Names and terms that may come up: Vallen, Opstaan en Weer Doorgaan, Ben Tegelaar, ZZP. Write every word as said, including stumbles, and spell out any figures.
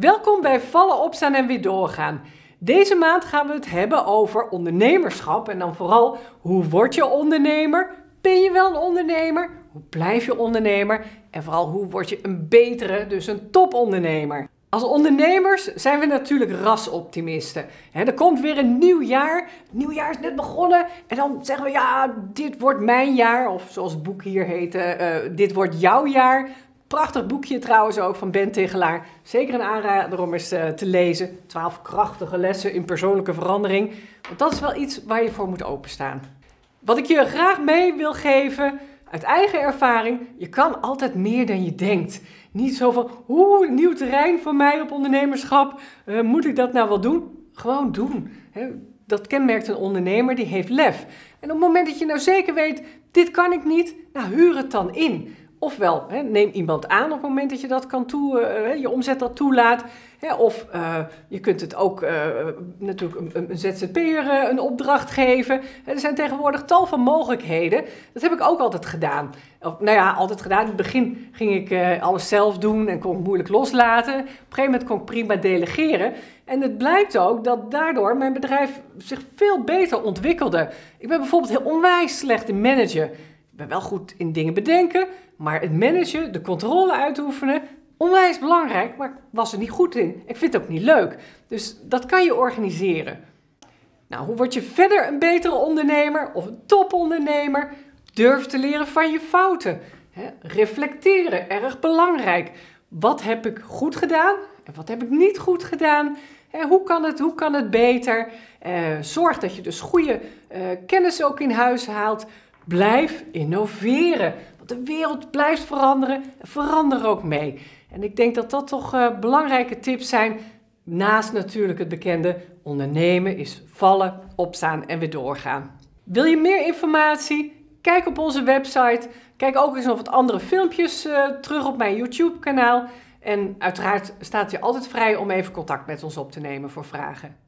Welkom bij Vallen, Opstaan en Weer Doorgaan. Deze maand gaan we het hebben over ondernemerschap en dan vooral hoe word je ondernemer? Ben je wel een ondernemer? Hoe blijf je ondernemer? En vooral hoe word je een betere, dus een topondernemer? Als ondernemers zijn we natuurlijk rasoptimisten. He, er komt weer een nieuw jaar. Het nieuw jaar is net begonnen. En dan zeggen we, ja, dit wordt mijn jaar. Of zoals het boek hier heette, uh, dit wordt jouw jaar. Prachtig boekje trouwens ook van Ben Tegelaar. Zeker een aanrader om eens uh, te lezen. Twaalf krachtige lessen in persoonlijke verandering. Want dat is wel iets waar je voor moet openstaan. Wat ik je graag mee wil geven, uit eigen ervaring, je kan altijd meer dan je denkt. Niet zo van, oeh, nieuw terrein voor mij op ondernemerschap. Uh, moet ik dat nou wel doen? Gewoon doen. He, dat kenmerkt een ondernemer, die heeft lef. En op het moment dat je nou zeker weet, dit kan ik niet, nou huur het dan in. Ofwel, he, neem iemand aan op het moment dat je dat kan toe, uh, je omzet dat toelaat. He, of uh, je kunt het ook uh, natuurlijk een, een Z Z P'er uh, een opdracht geven. He, er zijn tegenwoordig tal van mogelijkheden. Dat heb ik ook altijd gedaan. Of, nou ja, altijd gedaan. In het begin ging ik uh, alles zelf doen en kon ik moeilijk loslaten. Op een gegeven moment kon ik prima delegeren. En het blijkt ook dat daardoor mijn bedrijf zich veel beter ontwikkelde. Ik ben bijvoorbeeld heel onwijs slecht in managen. Ik ben wel goed in dingen bedenken, maar het managen, de controle uitoefenen, onwijs belangrijk, maar ik was er niet goed in. Ik vind het ook niet leuk. Dus dat kan je organiseren. Nou, hoe word je verder een betere ondernemer of een topondernemer? Durf te leren van je fouten. He, reflecteren, erg belangrijk. Wat heb ik goed gedaan en wat heb ik niet goed gedaan? He, hoe kan het, hoe kan het beter? Eh, zorg dat je dus goede eh, kennis ook in huis haalt. Blijf innoveren, want de wereld blijft veranderen en verander ook mee. En ik denk dat dat toch uh, belangrijke tips zijn, naast natuurlijk het bekende ondernemen is vallen, opstaan en weer doorgaan. Wil je meer informatie? Kijk op onze website, kijk ook eens nog wat andere filmpjes uh, terug op mijn YouTube kanaal. En uiteraard staat je altijd vrij om even contact met ons op te nemen voor vragen.